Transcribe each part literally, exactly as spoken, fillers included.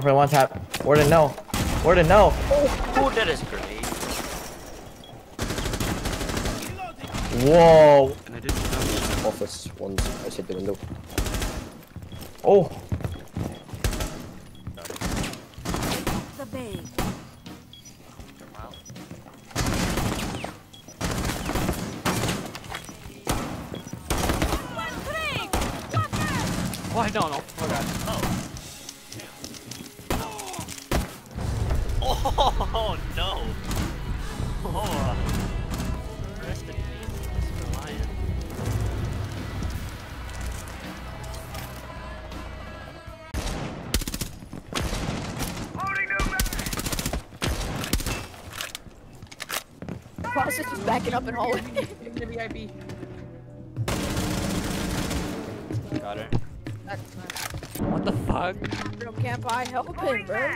For the one tap. Where to know? Where to know? Oh, that is great. Whoa. And I didn't have office once I said the window. Oh. The bay. Oh, I don't know. Oh, God. Oh. Oh no! Oh, rest in peace, Mister Lion. Loading them back. Process is backing up and hauling. W I B. Got her. What the fuck? Bro, can't buy help him, bro.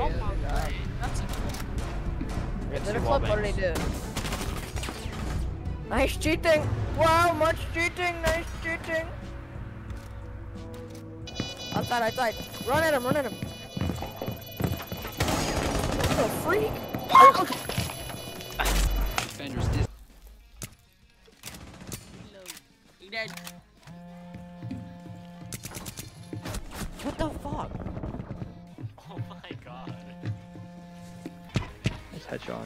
Oh my God. That's a... Let her flip, what did he do? Nice cheating! Wow, much cheating! Nice cheating! Outside, outside! Run at him, run at him! What a freak! Oh, okay. Defenders did. He dead. What the fuck? Headshot.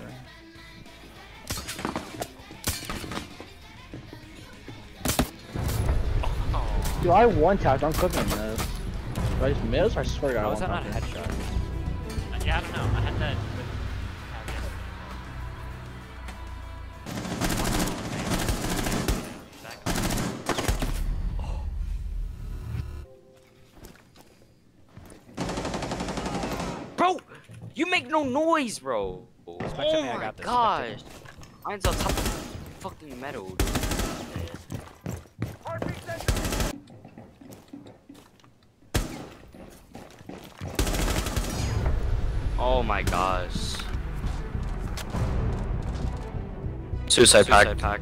Oh. Dude, I one tapped. I'm cooking this. Did I just miss? I swear to God. How was that not a headshot? Uh, yeah, I don't know. I had that. With... Bro, you make no noise, bro. Oh me, my I got this. Gosh! Mine's on top of fucking metal, dude. Oh my gosh. Suicide, Suicide pack. pack.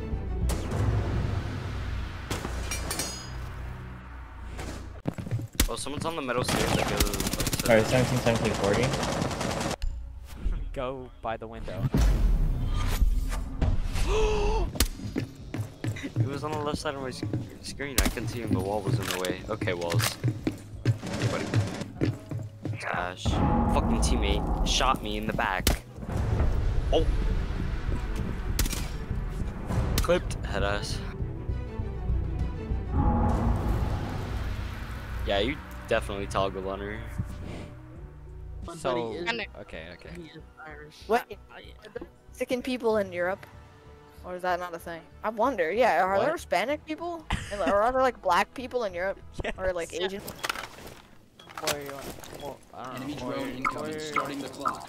Oh, someone's on the metal stairs that goes. Alright, seventeen, seventeen, forty. Go by the window. It was on the left side of my sc screen. I couldn't see him. The wall was in the way. Okay, walls. Everybody. Gosh. Fucking teammate shot me in the back. Oh. Clipped. Head ass. Yeah, you definitely toggled on her. So, is, okay, okay. What? Are there Mexican people in Europe? Or is that not a thing? I wonder, yeah, are what? there Hispanic people? Or are there like black people in Europe? Yes. Or like Asian? Well, Enemy drone incoming, starting the clock.